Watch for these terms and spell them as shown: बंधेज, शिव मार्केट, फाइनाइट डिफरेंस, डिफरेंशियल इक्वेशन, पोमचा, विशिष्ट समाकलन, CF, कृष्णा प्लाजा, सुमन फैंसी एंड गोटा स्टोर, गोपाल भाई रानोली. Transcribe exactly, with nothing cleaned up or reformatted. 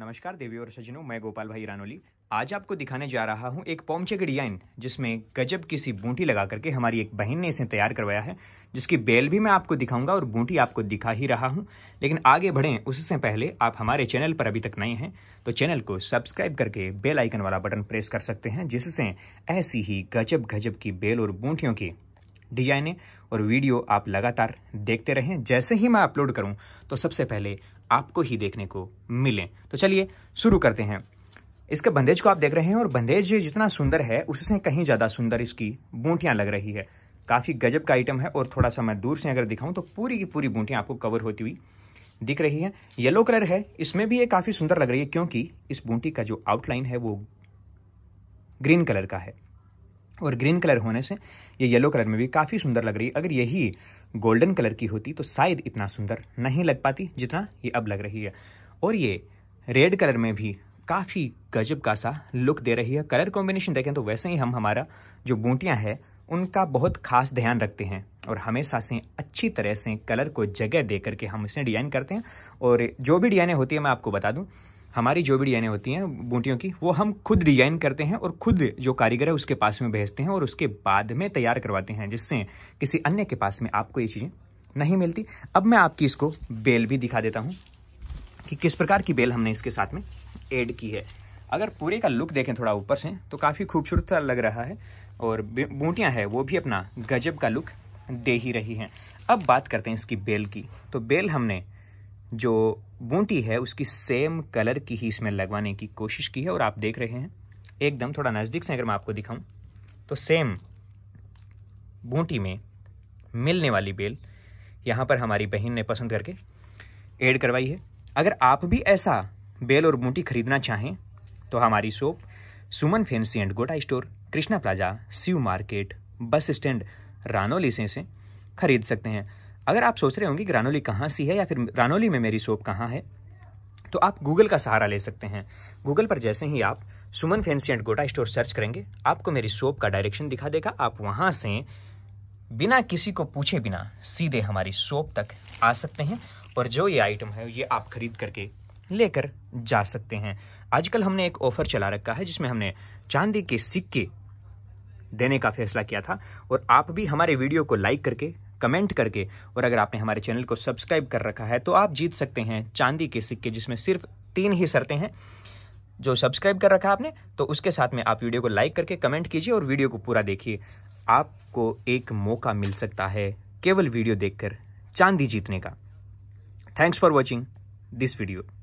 नमस्कार देवी और सज्जनों, मैं गोपाल भाई रानोली आज आपको दिखाने जा रहा हूं एक पोमचे की डिजाइन, जिसमें गजब किसी बूटी लगा करके हमारी एक बहन ने इसे तैयार करवाया है, जिसकी बेल भी मैं आपको दिखाऊंगा और बूटी आपको दिखा ही रहा हूं। लेकिन आगे बढ़ें उससे पहले आप हमारे चैनल पर अभी तक नए हैं तो चैनल को सब्सक्राइब करके बेल आइकन वाला बटन प्रेस कर सकते हैं, जिससे ऐसी ही गजब गजब की बेल और बूटियों की डिजाइनें और वीडियो आप लगातार देखते रहें। जैसे ही मैं अपलोड करूं तो सबसे पहले आपको ही देखने को मिलें। तो चलिए शुरू करते हैं। इसके बंधेज को आप देख रहे हैं और बंधेज जितना सुंदर है उससे कहीं ज़्यादा सुंदर इसकी बूटियाँ लग रही है। काफ़ी गजब का आइटम है और थोड़ा सा मैं दूर से अगर दिखाऊं तो पूरी की पूरी बूटियाँ आपको कवर होती हुई दिख रही है। येलो कलर है, इसमें भी ये काफ़ी सुंदर लग रही है क्योंकि इस बूटी का जो आउटलाइन है वो ग्रीन कलर का है और ग्रीन कलर होने से ये येलो कलर में भी काफ़ी सुंदर लग रही है। अगर यही गोल्डन कलर की होती तो शायद इतना सुंदर नहीं लग पाती जितना ये अब लग रही है। और ये रेड कलर में भी काफ़ी गजब का सा लुक दे रही है। कलर कॉम्बिनेशन देखें तो वैसे ही हम हमारा जो बूटियां हैं उनका बहुत खास ध्यान रखते हैं और हमेशा से अच्छी तरह से कलर को जगह दे करके हम इसे डिजाइन करते हैं। और जो भी डिजाइनें होती है, मैं आपको बता दूँ, हमारी जो भी डिजाइनें होती हैं बूटियों की वो हम खुद डिजाइन करते हैं और खुद जो कारीगर है उसके पास में भेजते हैं और उसके बाद में तैयार करवाते हैं, जिससे किसी अन्य के पास में आपको ये चीज़ें नहीं मिलती। अब मैं आपकी इसको बेल भी दिखा देता हूँ कि किस प्रकार की बेल हमने इसके साथ में ऐड की है। अगर पूरे का लुक देखें थोड़ा ऊपर से तो काफ़ी खूबसूरत लग रहा है और बूटियाँ हैं वो भी अपना गजब का लुक दे ही रही हैं। अब बात करते हैं इसकी बेल की। तो बेल हमने जो बूटी है उसकी सेम कलर की ही इसमें लगवाने की कोशिश की है और आप देख रहे हैं एकदम थोड़ा नज़दीक से अगर मैं आपको दिखाऊं तो सेम बूटी में मिलने वाली बेल यहाँ पर हमारी बहन ने पसंद करके ऐड करवाई है। अगर आप भी ऐसा बेल और बूटी खरीदना चाहें तो हमारी शॉप सुमन फैंसी एंड गोटा स्टोर, कृष्णा प्लाजा, शिव मार्केट, bus stand, Ranoli से इसे खरीद सकते हैं। अगर आप सोच रहे होंगे कि रानोली कहाँ सी है या फिर रानोली में मेरी शॉप कहाँ है, तो आप गूगल का सहारा ले सकते हैं। गूगल पर जैसे ही आप सुमन फैंसी एंड गोटा स्टोर सर्च करेंगे आपको मेरी शॉप का डायरेक्शन दिखा देगा। आप वहाँ से बिना किसी को पूछे बिना सीधे हमारी शॉप तक आ सकते हैं और जो ये आइटम है ये आप खरीद करके लेकर जा सकते हैं। आजकल हमने एक ऑफ़र चला रखा है जिसमें हमने चांदी के सिक्के देने का फैसला किया था और आप भी हमारे वीडियो को लाइक करके, कमेंट करके और अगर आपने हमारे चैनल को सब्सक्राइब कर रखा है तो आप जीत सकते हैं चांदी के सिक्के, जिसमें सिर्फ तीन ही शर्तें हैं। जो सब्सक्राइब कर रखा है आपने तो उसके साथ में आप वीडियो को लाइक करके कमेंट कीजिए और वीडियो को पूरा देखिए। आपको एक मौका मिल सकता है केवल वीडियो देखकर चांदी जीतने का। Thanks for watching this video.